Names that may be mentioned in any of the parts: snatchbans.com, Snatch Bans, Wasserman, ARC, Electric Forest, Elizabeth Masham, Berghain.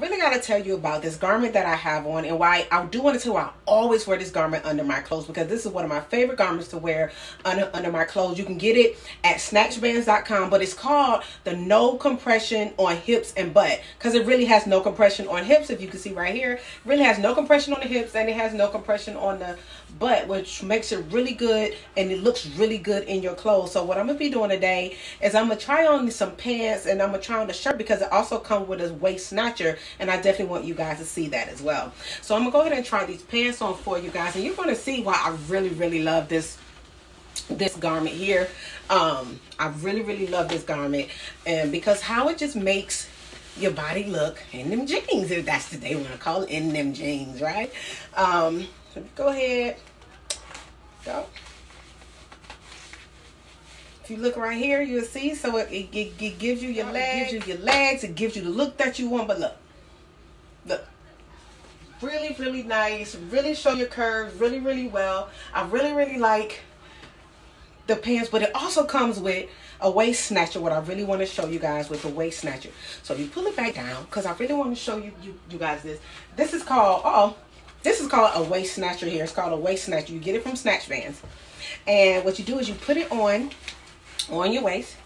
really got to tell you about this garment that I have on and why I do want to tell you I always wear this garment under my clothes, because this is one of my favorite garments to wear under my clothes. You can get it at snatchbans.com, but it's called the no compression on hips and butt, because it really has no compression on hips. If you can see right here, it really has no compression on the hips and it has no compression on the butt, which makes it really good and it looks really good in your clothes. So what I'm going to be doing today is I'm going to try on some pants and I'm going to try on the shirt, because it also comes with a waist snatcher, and I definitely want you guys to see that as well. So I'm going to go ahead and try these pants on for you guys, and you're going to see why I really love this garment here. I really love this garment, and because how it just makes your body look in them jeans, if that's the day we're going to call it, in them jeans, right? Go ahead, go. If you look right here, you'll see. So it gives you your legs. It gives you your legs. It gives you the look that you want. But look, look, really nice. Really show your curves really well. I really like the pants, but it also comes with a waist snatcher. What I really want to show you guys with the waist snatcher. So you pull it back down, because I really want to show you guys this. This is called This is called a waist snatcher here. It's called a waist snatcher. You get it from Snatch Bands. And what you do is you put it on your waist.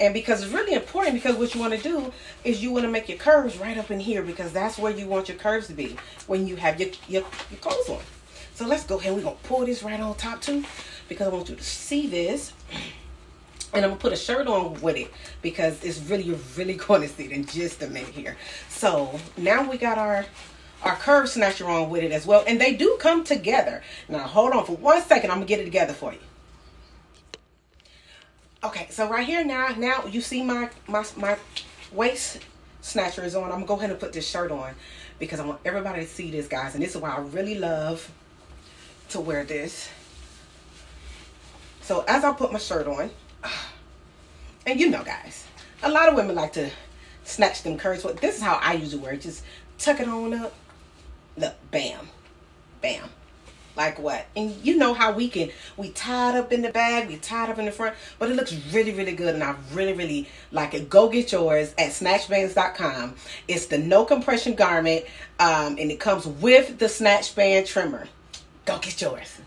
And because it's really important, because what you want to do is you want to make your curves right up in here, because that's where you want your curves to be when you have your clothes on. So let's go ahead. We're going to pull this right on top too, because I want you to see this. And I'm going to put a shirt on with it, because it's really, you're really going to see it in just a minute here. So now we got our curve snatcher on with it as well, and they do come together. Now hold on for one second, I'm gonna get it together for you. Okay, so right here now you see my waist snatcher is on. I'm gonna go ahead and put this shirt on, because I want everybody to see this, guys, and this is why I really love to wear this. So as I put my shirt on, and you know, guys, a lot of women like to snatch them curves, but this is how I usually wear it. Just tuck it on up. Look, bam, bam. Like what? And you know how we tie it up in the bag, we tie it up in the front, but it looks really good, and I really like it. Go get yours at snatchbans.com. It's the no compression garment, and it comes with the snatch band trimmer. Go get yours.